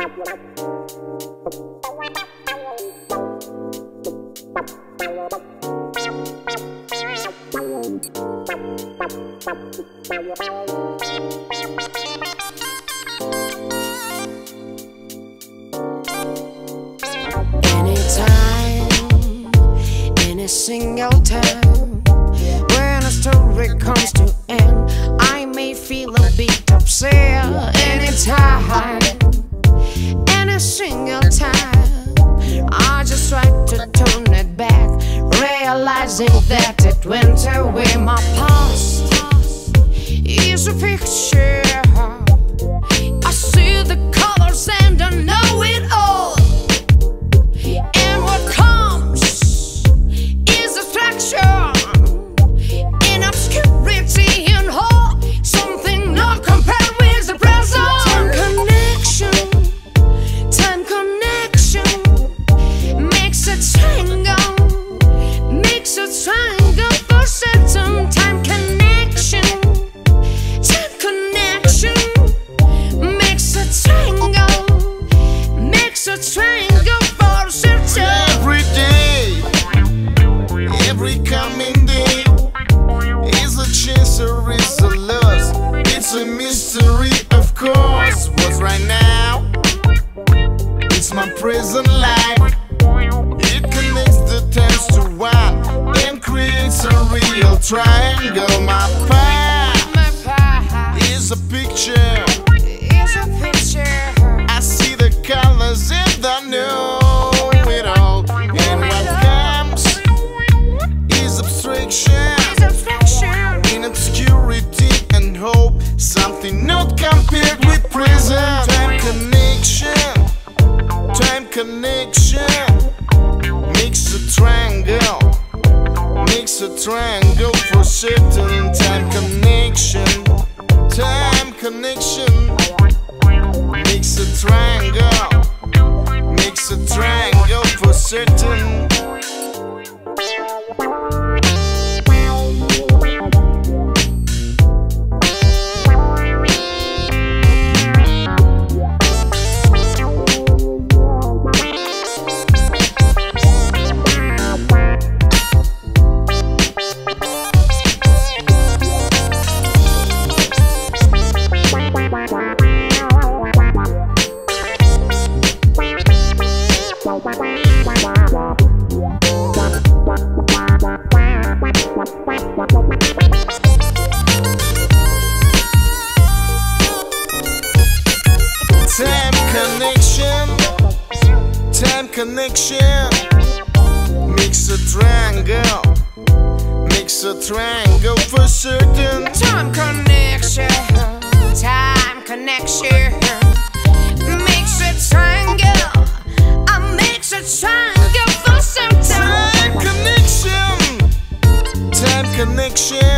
Anytime, any single time, when a story comes to end, I may feel a bit upset. Anytime, any single time, I just try to turn it back, realizing that it went away. My past is a picture. I see the colors and I know it all. And what comes is distraction, in obscurity and hope, something not compared with the present. Time connection makes a triangle, makes a triangle for certain time connection. It's a mystery, of course. What's right now? It's my present life. It connects the times to one and creates a real triangle. My pie is a picture. I see the colors and I know it all. And what comes is abstraction, in obscurity and hope, something not compared with present. Time connection makes a triangle, makes a triangle for certain. Time connection makes a triangle, makes a triangle for certain. Time connection makes a triangle, makes a triangle for certain. Time connection makes a triangle, makes a triangle for certain. Time connection